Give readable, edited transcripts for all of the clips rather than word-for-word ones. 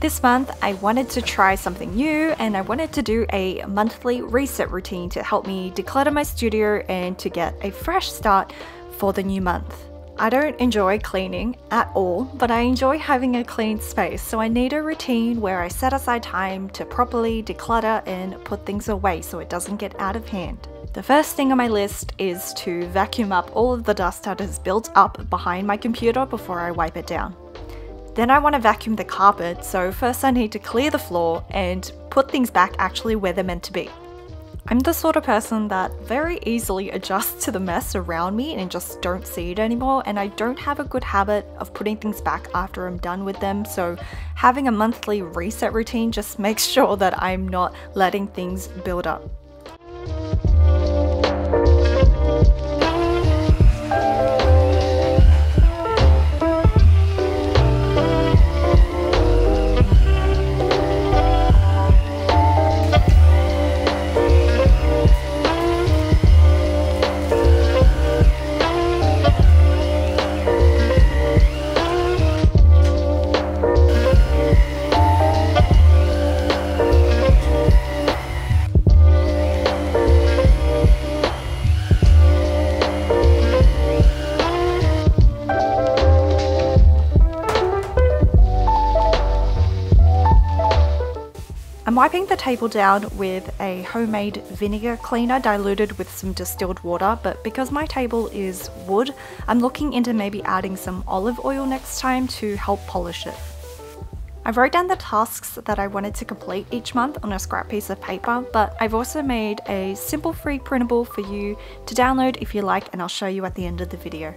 This month, I wanted to try something new and I wanted to do a monthly reset routine to help me declutter my studio and to get a fresh start for the new month. I don't enjoy cleaning at all, but I enjoy having a clean space, so I need a routine where I set aside time to properly declutter and put things away so it doesn't get out of hand. The first thing on my list is to vacuum up all of the dust that has built up behind my computer before I wipe it down. Then I want to vacuum the carpet, so first I need to clear the floor and put things back actually where they're meant to be. I'm the sort of person that very easily adjusts to the mess around me and just don't see it anymore, and I don't have a good habit of putting things back after I'm done with them, so having a monthly reset routine just makes sure that I'm not letting things build up. I'm wiping the table down with a homemade vinegar cleaner diluted with some distilled water, but because my table is wood, I'm looking into maybe adding some olive oil next time to help polish it. I wrote down the tasks that I wanted to complete each month on a scrap piece of paper, but I've also made a simple free printable for you to download if you like, and I'll show you at the end of the video.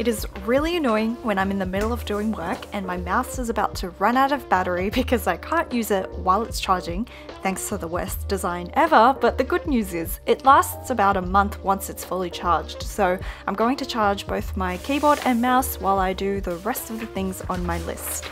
It is really annoying when I'm in the middle of doing work and my mouse is about to run out of battery because I can't use it while it's charging, thanks to the worst design ever, but the good news is it lasts about a month once it's fully charged, so I'm going to charge both my keyboard and mouse while I do the rest of the things on my list.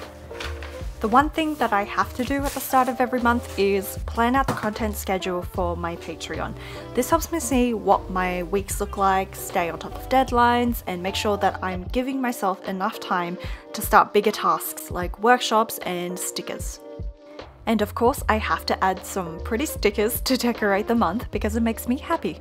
The one thing that I have to do at the start of every month is plan out the content schedule for my Patreon. This helps me see what my weeks look like, stay on top of deadlines, and make sure that I'm giving myself enough time to start bigger tasks like workshops and stickers. And of course, I have to add some pretty stickers to decorate the month because it makes me happy.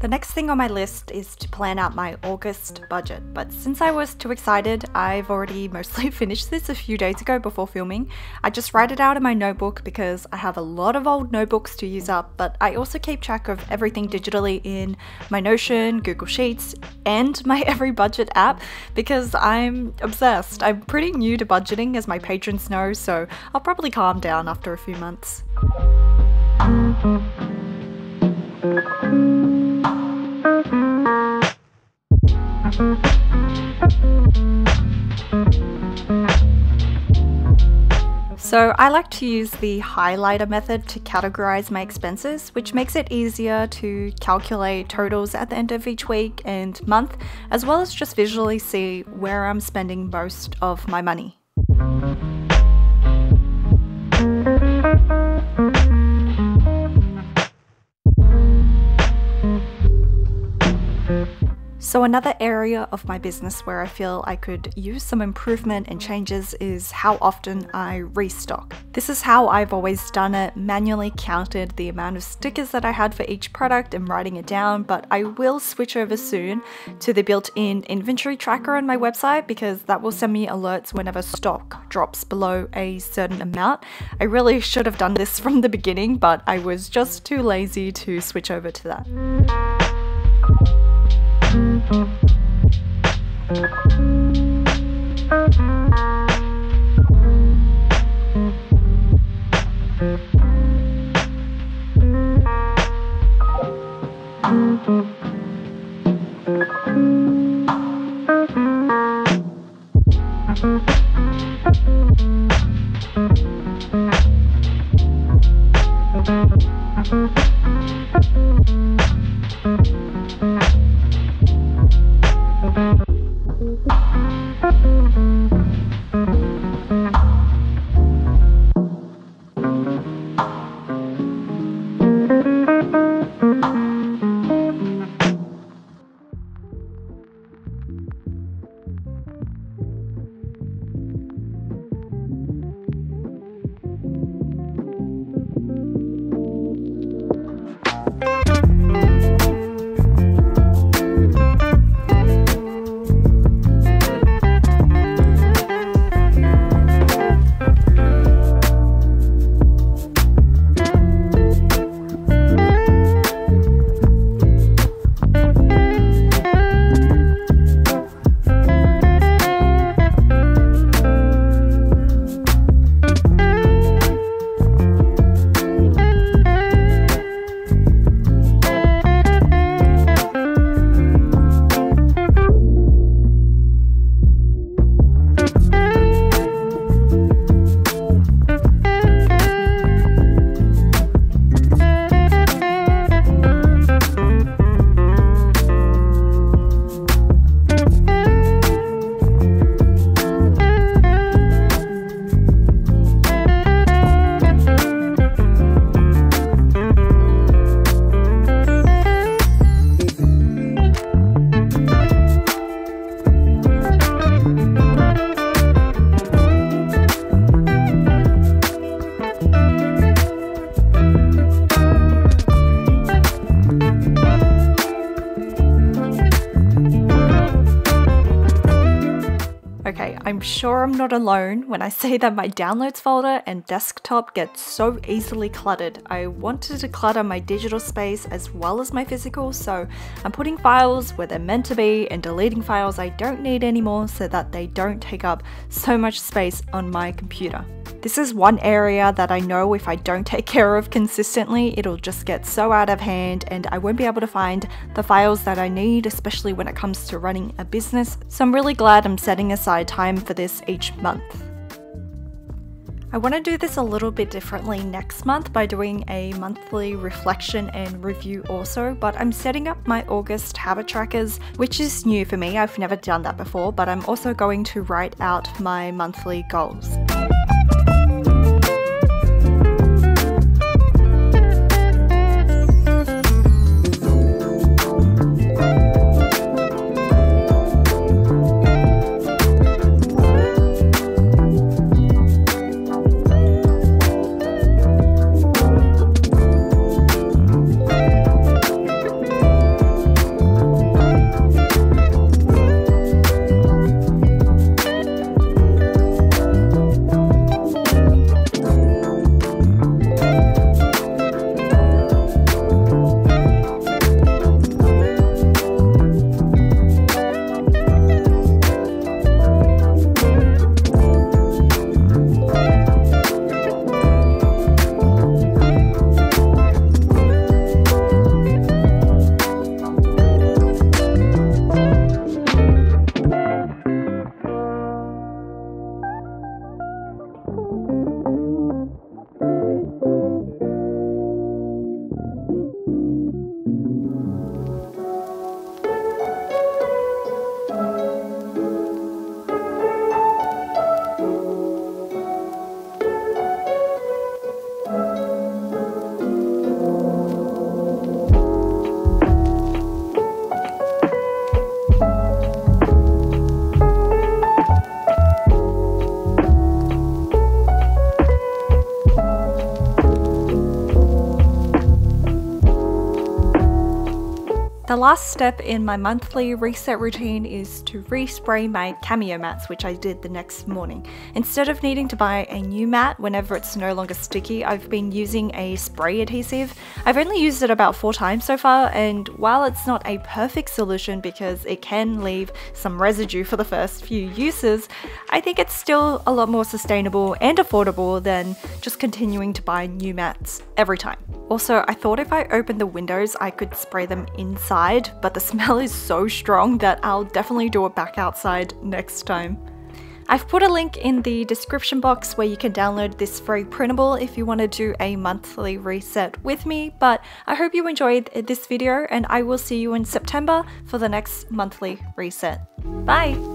The next thing on my list is to plan out my August budget, but since I was too excited, I've already mostly finished this a few days ago before filming. I just write it out in my notebook because I have a lot of old notebooks to use up, but I also keep track of everything digitally in my Notion, Google Sheets, and my Every Budget app because I'm obsessed. I'm pretty new to budgeting, as my patrons know, so I'll probably calm down after a few months. So I like to use the highlighter method to categorize my expenses, which makes it easier to calculate totals at the end of each week and month, as well as just visually see where I'm spending most of my money. So another area of my business where I feel I could use some improvement and changes is how often I restock. This is how I've always done it, manually counted the amount of stickers that I had for each product and writing it down, but I will switch over soon to the built-in inventory tracker on my website because that will send me alerts whenever stock drops below a certain amount. I really should have done this from the beginning, but I was just too lazy to switch over to that. I'm sure I'm not alone when I say that my downloads folder and desktop get so easily cluttered. I wanted to clutter my digital space as well as my physical, so I'm putting files where they're meant to be and deleting files I don't need anymore so that they don't take up so much space on my computer. This is one area that I know if I don't take care of consistently, it'll just get so out of hand and I won't be able to find the files that I need, especially when it comes to running a business. So I'm really glad I'm setting aside time for this each month. I want to do this a little bit differently next month by doing a monthly reflection and review also, but I'm setting up my August habit trackers, which is new for me. I've never done that before, but I'm also going to write out my monthly goals. The last step in my monthly reset routine is to respray my Cameo mats, which I did the next morning. Instead of needing to buy a new mat whenever it's no longer sticky, I've been using a spray adhesive. I've only used it about 4 times so far, and while it's not a perfect solution because it can leave some residue for the first few uses, I think it's still a lot more sustainable and affordable than just continuing to buy new mats every time. Also, I thought if I opened the windows, I could spray them inside, but the smell is so strong that I'll definitely do it back outside next time. I've put a link in the description box where you can download this free printable if you want to do a monthly reset with me, but I hope you enjoyed this video and I will see you in September for the next monthly reset. Bye!